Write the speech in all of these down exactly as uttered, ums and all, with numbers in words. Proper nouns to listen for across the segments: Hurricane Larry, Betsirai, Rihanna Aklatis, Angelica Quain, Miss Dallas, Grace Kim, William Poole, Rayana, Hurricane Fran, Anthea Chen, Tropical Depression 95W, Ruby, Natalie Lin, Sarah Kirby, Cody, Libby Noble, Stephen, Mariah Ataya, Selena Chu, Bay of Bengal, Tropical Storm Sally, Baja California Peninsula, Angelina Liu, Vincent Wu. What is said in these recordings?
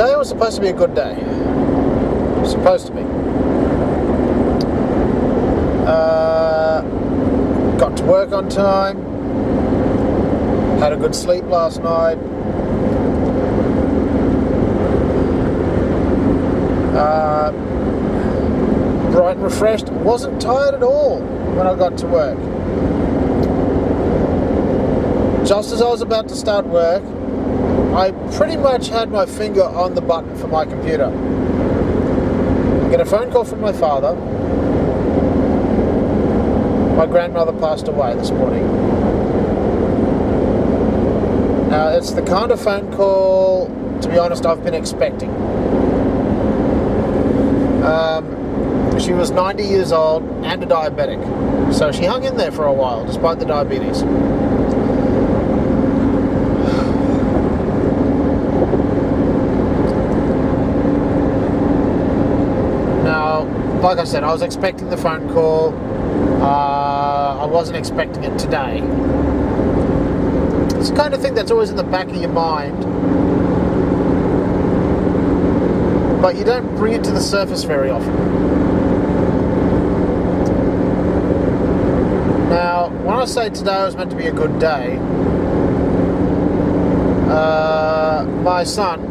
Today was supposed to be a good day. Supposed to be. Uh, got to work on time. Had a good sleep last night. Uh, bright and refreshed. Wasn't tired at all when I got to work. Just as I was about to start work, I pretty much had my finger on the button for my computer. I get a phone call from my father. My grandmother passed away this morning. Now, it's the kind of phone call, to be honest, I've been expecting. Um, she was ninety years old and a diabetic, so she hung in there for a while, despite the diabetes. Like I said, I was expecting the phone call. Uh, I wasn't expecting it today. It's the kind of thing that's always in the back of your mind, but you don't bring it to the surface very often. Now, when I say today was meant to be a good day, uh, my son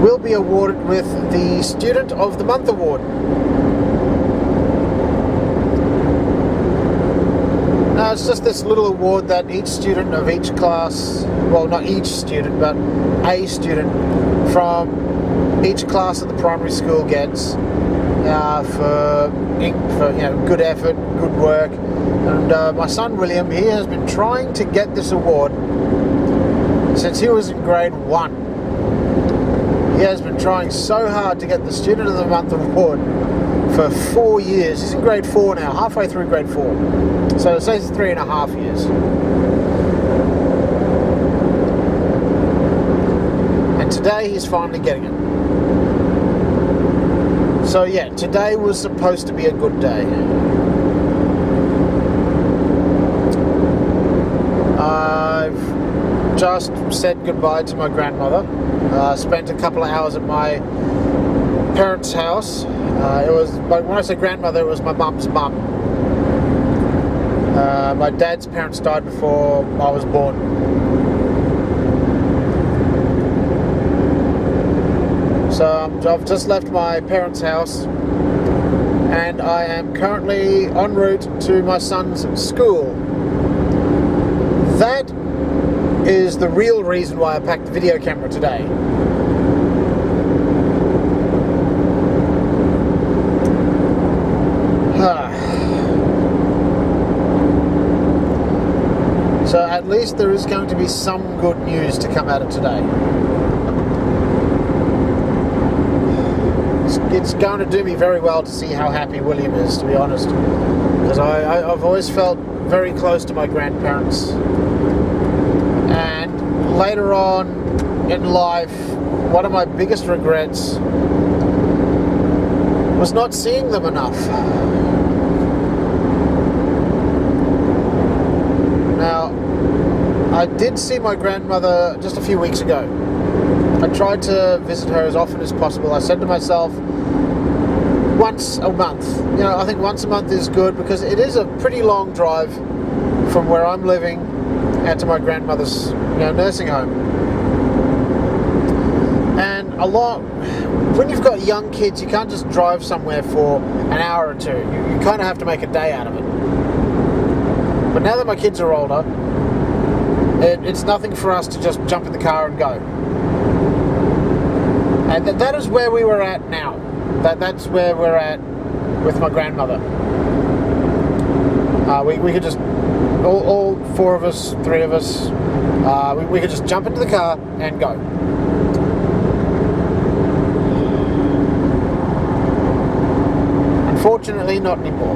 will be awarded with the Student of the Month Award. Now, it's just this little award that each student of each class, well, not each student, but a student from each class at the primary school gets uh, for, for you know, good effort, good work. And uh, my son William, he has been trying to get this award since he was in grade one. He has been trying so hard to get the Student of the Month Award for four years. He's in grade four now, halfway through grade four. So it says three and a half years. And today he's finally getting it. So yeah, today was supposed to be a good day. I've just said goodbye to my grandmother. Uh, spent a couple of hours at my parents' house. Uh, it was, when I say grandmother, it was my mum's mum. Uh, my dad's parents died before I was born. So um, I've just left my parents' house, and I am currently en route to my son's school. That is the real reason why I packed the video camera today. So at least there is going to be some good news to come out of today. It's, it's going to do me very well to see how happy William is, to be honest, because I, I, I've always felt very close to my grandparents. And later on in life, one of my biggest regrets was not seeing them enough. Now, I did see my grandmother just a few weeks ago. I tried to visit her as often as possible. I said to myself, once a month. You know, I think once a month is good, because it is a pretty long drive from where I'm living out to my grandmother's, you know, nursing home. And a lot, when you've got young kids, you can't just drive somewhere for an hour or two. You, you kind of have to make a day out of it. But now that my kids are older, it, it's nothing for us to just jump in the car and go. And th that is where we were at now. That that's where we're at with my grandmother. Uh, we we could just. All, all four of us, three of us, uh, we, we could just jump into the car and go. Unfortunately, not anymore.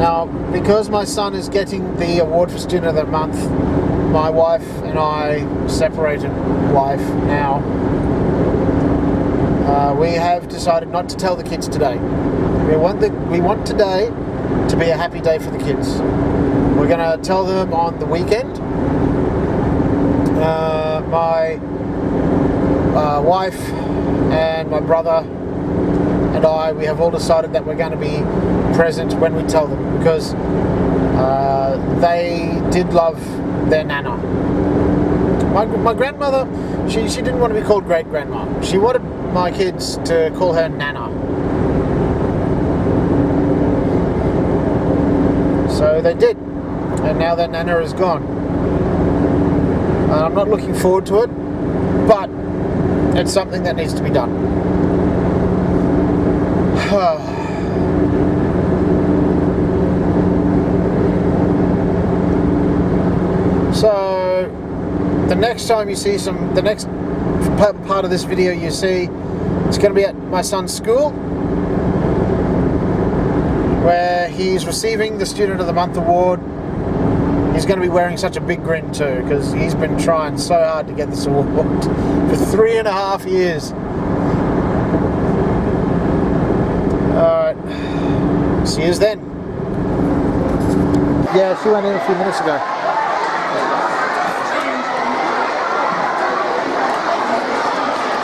Now, because my son is getting the award for Student of the Month, my wife and I, separated wife now, uh, we have decided not to tell the kids today. We want the, we want today to be a happy day for the kids. We're going to tell them on the weekend. Uh, my wife and my brother and I, we have all decided that we're going to be present when we tell them, because uh, they did love their nana. My, my grandmother, she, she didn't want to be called great-grandma. She wanted my kids to call her nana. So they did, and now their nana is gone. And I'm not looking forward to it, but it's something that needs to be done. So the next time you see some, the next part of this video you see, it's going to be at my son's school, where he's receiving the Student of the Month award. He's going to be wearing such a big grin too, because he's been trying so hard to get this award for three and a half years. Alright, see you then. Yeah, she went in a few minutes ago.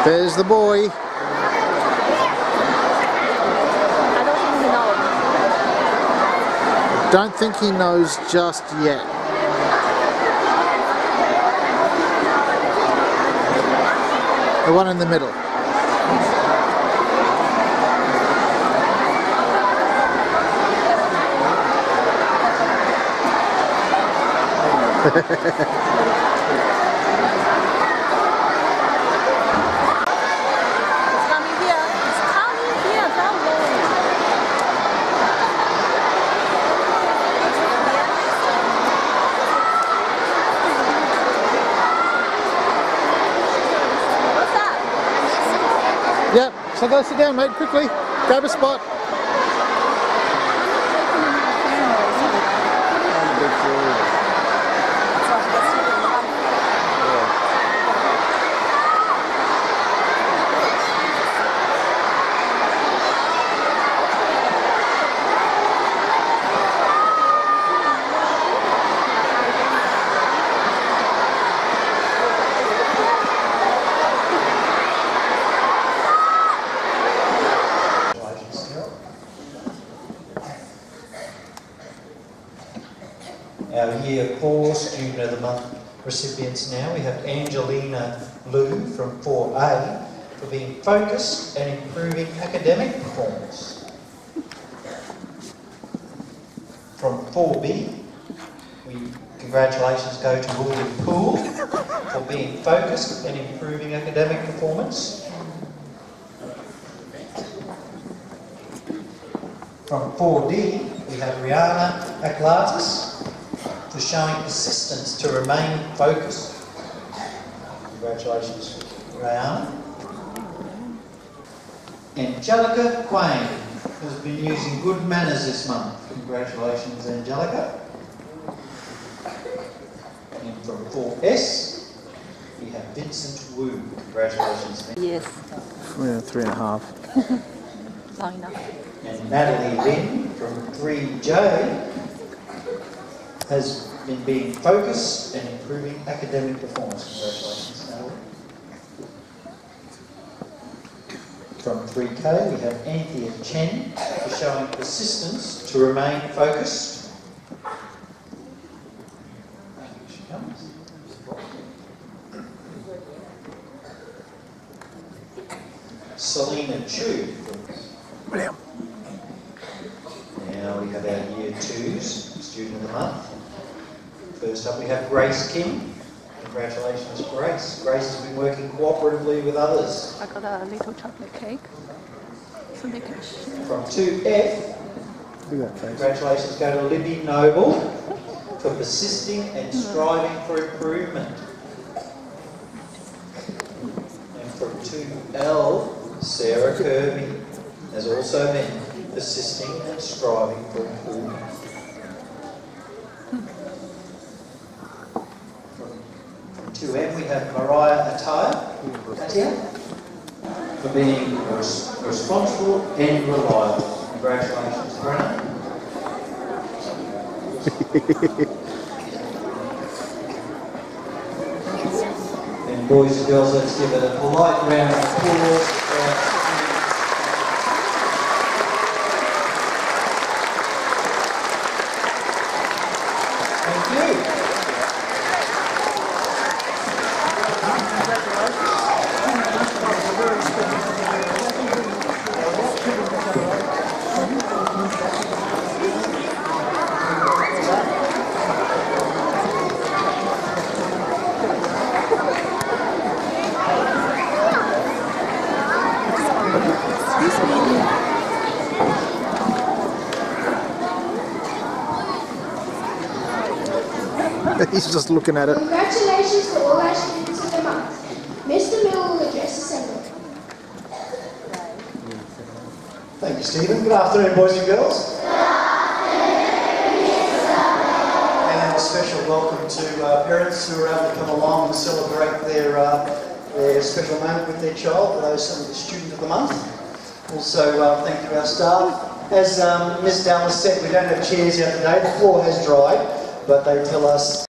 There's the boy. Don't think he knows just yet. The one in the middle. It's coming here. It's coming here. Come on. Yeah, so go sit down, mate, quickly. Grab a spot. Our Year four Student of the Month recipients now. We have Angelina Liu from four A for being focused and improving academic performance. From four B, we, congratulations go to William Poole for being focused and improving academic performance. From four D, we have Rihanna Aklatis for showing persistence to remain focused. Congratulations, Rayana. Angelica Quain has been using good manners this month. Congratulations, Angelica. And from four S, we have Vincent Wu. Congratulations, Vincent. Yes. We're three and a half. Long enough. And Natalie Lin from three J has been being focused and improving academic performance. Congratulations, Natalie. From three K, we have Anthea Chen for showing persistence to remain focused. She comes. Selena Chu. William. Now we have our Year twos, Student of the Month. First up we have Grace Kim. Congratulations, Grace. Grace has been working cooperatively with others. I got a little chocolate cake. From two F, congratulations go to Libby Noble for persisting and striving for improvement. And from two L, Sarah Kirby has also been persisting and striving for improvement. two M, we have Mariah Ataya, Ataya for being res responsible and reliable. Congratulations, Brenna. And And boys and girls, let's give it a polite round of applause. Thank you. He's just looking at it. Congratulations to all our students of the month. Mister Mill will address assembly. Thank you, Stephen. Good afternoon, boys and girls. Good afternoon, Mister And a special welcome to uh, parents who are able to come along and celebrate their, uh, their special moment with their child. Those some of the student of the month. Also, uh, thank you to our staff. As um, Miss Dallas said, we don't have chairs out today. The floor has dried, but they tell us